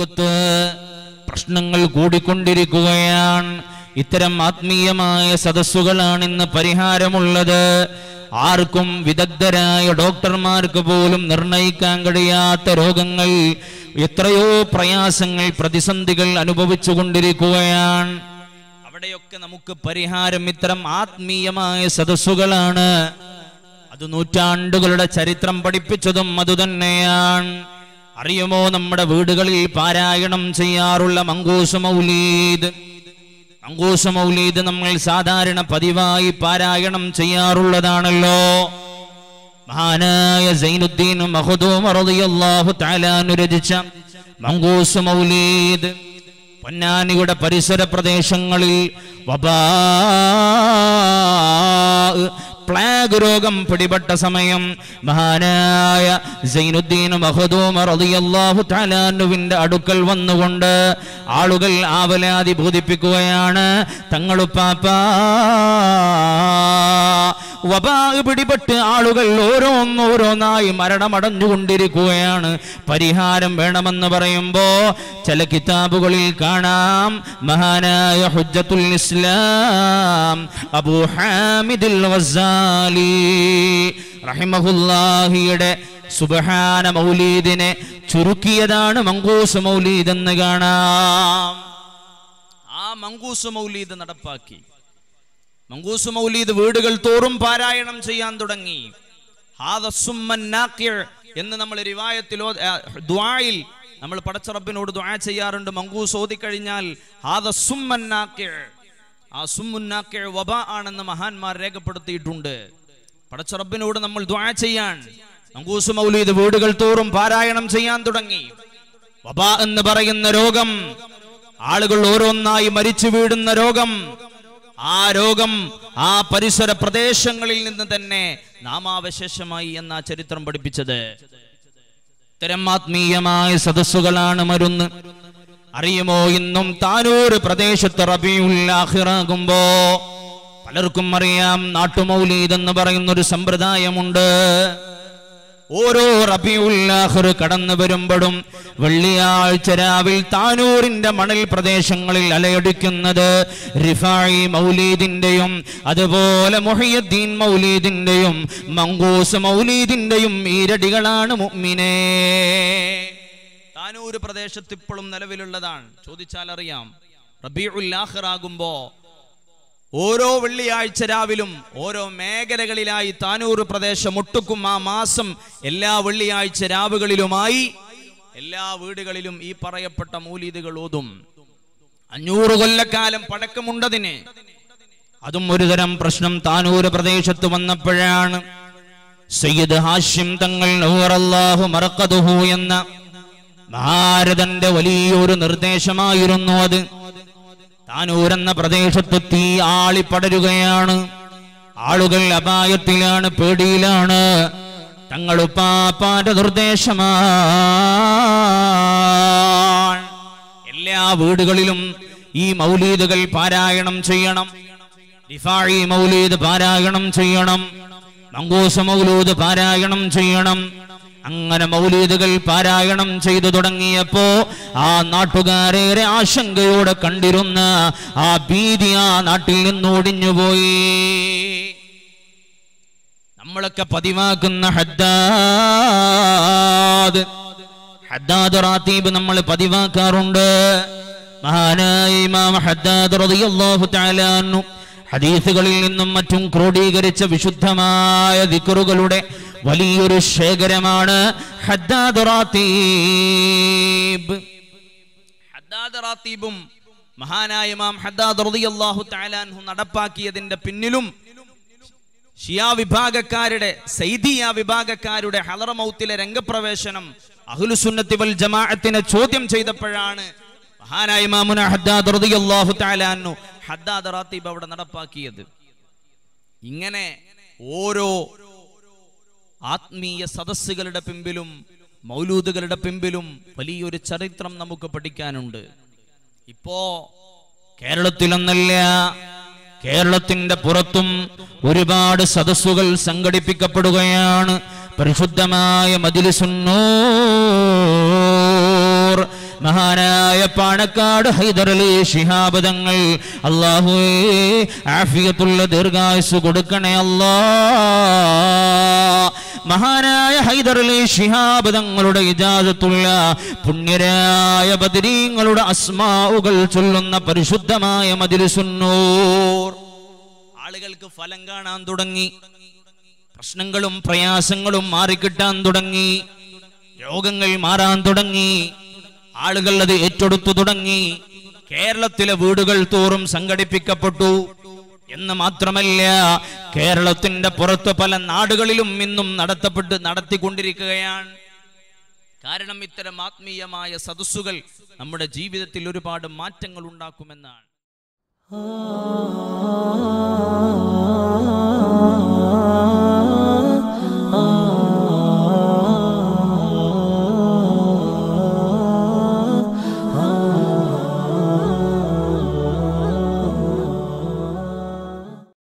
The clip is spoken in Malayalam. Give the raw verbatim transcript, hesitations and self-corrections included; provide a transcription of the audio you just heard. ലോകത്ത് പ്രശ്നങ്ങൾ കൂടിക്കൊണ്ടിരിക്കുകയാണ്. ഇത്തരം ആത്മീയമായ സദസ്സുകളാണ് ഇന്ന് പരിഹാരമുള്ളത്. ആർക്കും വിദഗ്ധരായ ഡോക്ടർമാർക്ക് പോലും നിർണയിക്കാൻ കഴിയാത്ത രോഗങ്ങൾ, എത്രയോ പ്രയാസങ്ങൾ, പ്രതിസന്ധികൾ അനുഭവിച്ചു കൊണ്ടിരിക്കുകയാണ്. അവിടെയൊക്കെ നമുക്ക് പരിഹാരം ഇത്തരം ആത്മീയമായ സദസ്സുകളാണ്. അത് നൂറ്റാണ്ടുകളുടെ ചരിത്രം പഠിപ്പിച്ചതും അതുതന്നെയാണ്. അറിയുമോ, നമ്മുടെ വീടുകളിൽ പാരായണം ചെയ്യാറുള്ള മംഗൂസ് മൗലീദ്, മംഗൂസ് മൗലീദ് നമ്മൾ സാധാരണ പതിവായി പാരായണം ചെയ്യാറുള്ളതാണല്ലോ. മഹാനായ സൈനുദ്ദീൻ മഖ്ദൂം റളിയല്ലാഹു തആല അനുരചിച്ച മംഗൂസ് മൗലീദ് പൊന്നാനിയുടെ പരിസര പ്രദേശങ്ങളിൽ വബാ പ്ലാഗ് രോഗം പിടിപെട്ട സമയം മഹാനായ സൈനുദ്ദീൻ മഖ്ദൂം റളിയല്ലാഹു തആല അൻഹുവിന്റെ അടുക്കൽ വന്നുകൊണ്ട് ആളുകൾ ആവലാതി ബോധിപ്പിക്കുകയാണ്. തങ്ങളുപ്പാപ്പ വബാ പിടിപെട്ട് ആളുകൾ ഓരോന്നോരോന്നായി മരണമടഞ്ഞുകൊണ്ടിരിക്കുകയാണ്, പരിഹാരം വേണമെന്ന് പറയുമ്പോ ചില കിതാബുകളിൽ കാണാം മഹാനായ ഹുജ്ജത്തുൽ ഇസ്ലാം അബൂ ഹാമിദിൽ വസാലി റഹിമഹുല്ലാഹിയുടെ സുബ്ഹാന മൗലീദിനെ ചുരുക്കിയതാണ് മംഗൂസ് മൗലീദ് എന്ന് കാണാം. ആ മംഗൂസ് മൗലീദ് നടപ്പാക്കി. മംഗൂസ് മൗലീദ് വീടുകൾ തോറും പാരായണം ചെയ്യാൻ തുടങ്ങി. എന്ന് നമ്മൾ റിവായത്തിലോ ദുആയിൽ നമ്മൾ പടച്ച റബ്ബിനോട് ദുആ ചെയ്യാറുണ്ട്. മംഗൂസ് ഓതി കഴിഞ്ഞാൽ ആ സുമ്മുന്നാക്കിഴ് വബ ആണെന്ന് മഹാന്മാർ രേഖപ്പെടുത്തിയിട്ടുണ്ട്. പടച്ച റബ്ബിനോട് നമ്മൾ ദുആ ചെയ്യാൻ മംഗൂസ് മൗലീദ് വീടുകൾ തോറും പാരായണം ചെയ്യാൻ തുടങ്ങി. വബ എന്ന് പറയുന്ന രോഗം, ആളുകൾ ഓരോന്നായി മരിച്ചു വീഴുന്ന രോഗം, ആ രോഗം ആ പരിസര പ്രദേശങ്ങളിൽ നിന്ന് തന്നെ നാമാവശേഷമായി എന്ന ചരിത്രം പഠിപ്പിച്ചത്. ഇത്തരം ആത്മീയമായ സദസ്സുകളാണ് മരുന്ന്. അറിയുമോ, ഇന്നും താനൂർ പ്രദേശത്ത് റബീഉൽ ആഖിർ ആകുമ്പോ പലർക്കും അറിയാം നാട്ടുമൗലീദ് എന്ന് പറയുന്നൊരു സമ്പ്രദായമുണ്ട്. ഓരോ റബീഉൽ ആഖിർ കടന്നു വരുമ്പോഴും വെള്ളിയാഴ്ച രാവിൽ താനൂരിന്റെ മണൽ പ്രദേശങ്ങളിൽ അലയടിക്കുന്നത് റിഫായി മൗലീദിന്റെയും അതുപോലെ മുഹ്യിദ്ദീൻ മൗലീദിന്റെയും മംഗൂസ് മൗലീദിന്റെയും ഈരടികളാണ് മുഅ്മിനേ. താനൂർ പ്രദേശത്ത് ഇപ്പോഴും നിലവിലുള്ളതാണ്. ചോദിച്ചാൽ അറിയാം, റബീഉൽ ആഖിർ ആകുമ്പോ ഓരോ വെള്ളിയാഴ്ച രാവിലും ഓരോ മേഖലകളിലായി താനൂർ പ്രദേശം ഒട്ടുക്കും ആ മാസം എല്ലാ വെള്ളിയാഴ്ച രാവുകളിലുമായി എല്ലാ വീടുകളിലും ഈ പറയപ്പെട്ട മൗലീദുകൾ ഓതും. അഞ്ഞൂറ് കൊല്ലക്കാലം പഴക്കമുണ്ടതിന്. അതും ഒരുതരം പ്രശ്നം താനൂർ പ്രദേശത്ത് വന്നപ്പോഴാണ്. സയ്യിദ് ഹാഷിം തങ്ങൾ നൂറല്ലാഹു മറക്കതുഹു എന്ന ഭാരതന്റെ വലിയൊരു നിർദ്ദേശമായിരുന്നു അത്. താനൂരെന്ന പ്രദേശത്ത് തീ ആളിപ്പടരുകയാണ്. ആളുകൾ അപായത്തിലാണ്, പേടിയിലാണ്. തങ്ങളുപ്പാപ്പാന്റെ നിർദ്ദേശമാണ് എല്ലാ വീടുകളിലും ഈ മൗലീദുകൾ പാരായണം ചെയ്യണം. റിഫാഇ മൗലീദ് പാരായണം ചെയ്യണം, മംഗൂസ് മൗലൂദ് പാരായണം ചെയ്യണം. അങ്ങനെ മൗലീദുകൾ പാരായണം ചെയ്തു തുടങ്ങിയപ്പോ ആ നാട്ടുകാരേറെ ആശങ്കയോടെ കണ്ടിരുന്ന ആ ഭീതി ആ നാട്ടിൽ നിന്നോടിഞ്ഞുപോയി. നമ്മളൊക്കെ പതിവാക്കുന്ന ഹദ്ദാദ് ഹദ്ദാദ് റാത്തീബ് നമ്മൾ പതിവാക്കാറുണ്ട്. മഹാനായ ഇമാം ഹദ്ദാദ് റളിയല്ലാഹു തആല അൻഹു ഹദീസുകളിൽ നിന്നും മറ്റും ക്രോഡീകരിച്ച വിശുദ്ധമായ ദിക്റുകളുടെ വലിയൊരു ശേഖരമാണ് ഹദ്ദാദ് റാത്തീബ്. ഹദ്ദാദ് റാത്തീബും മഹാനായ ഇമാം ഹദ്ദാദ് റളിയല്ലാഹു തആല അൻഹു നടപ്പാക്കിയതിന്റെ പിന്നിലും ഷിയാ വിഭാഗക്കാരുടെ, സൈദിയ വിഭാഗക്കാരുടെ ഹളറമൗത്തിലെ രംഗപ്രവേശനം അഹ്ലുസുന്നത്തി വൽജമാഅത്തിനെ ചോദ്യം ചെയ്തപ്പോഴാണ് മഹാനായ ഇമാമുന ഹദ്ദാദ് റളിയല്ലാഹു തആല അൻഹു ഹദ്ദാദ് റാത്തീബ് അവിടെ നടപ്പാക്കിയത്. ഇങ്ങനെ ഓരോ ആത്മീയ സദസ്സുകളുടെ പിമ്പിലും മൗലൂദുകളുടെ പിമ്പിലും വലിയൊരു ചരിത്രം നമുക്ക് പഠിക്കാനുണ്ട്. ഇപ്പോ കേരളത്തിലൊന്നല്ല, കേരളത്തിന്റെ പുറത്തും ഒരുപാട് സദസ്സുകൾ സംഘടിപ്പിക്കപ്പെടുകയാണ്. പരിശുദ്ധമായ മജ്‌ലിസുന്നൂർ മഹാനായ പാണക്കാട് ഹൈദരലി ശിഹാബ് തങ്ങൾ അല്ലാഹുവേ ആഫിയത്തുള്ള ദീർഘായുസ് കൊടുക്കണേ അല്ലാ. മഹാനായ ഹൈദരലി ശിഹാബ് തങ്ങളുടെ ഇജാസത്തുള്ള പുണ്യരായ ബദരീങ്ങളുടെ അസ്മാഉകൾ ചൊല്ലുന്ന പരിശുദ്ധമായ മദ്രസുന്നൂർ. ആളുകൾക്ക് ഫലം കാണാൻ തുടങ്ങി, പ്രശ്നങ്ങളും പ്രയാസങ്ങളും മാറിക്കിട്ടാൻ തുടങ്ങി, രോഗങ്ങൾ മാറാൻ തുടങ്ങി, ആളുകൾ അത് ഏറ്റെടുത്തു തുടങ്ങി. കേരളത്തിലെ വീടുകൾ തോറും സംഘടിപ്പിക്കപ്പെട്ടു എന്ന് മാത്രമല്ല, കേരളത്തിന്റെ പുറത്ത് പല നാടുകളിലും ഇന്നും നടത്തപ്പെട്ട് നടത്തിക്കൊണ്ടിരിക്കുകയാണ്. കാരണം ഇത്തരം ആത്മീയമായ സദസ്സുകൾ നമ്മുടെ ജീവിതത്തിൽ ഒരുപാട് മാറ്റങ്ങൾ ഉണ്ടാക്കുമെന്നാണ്.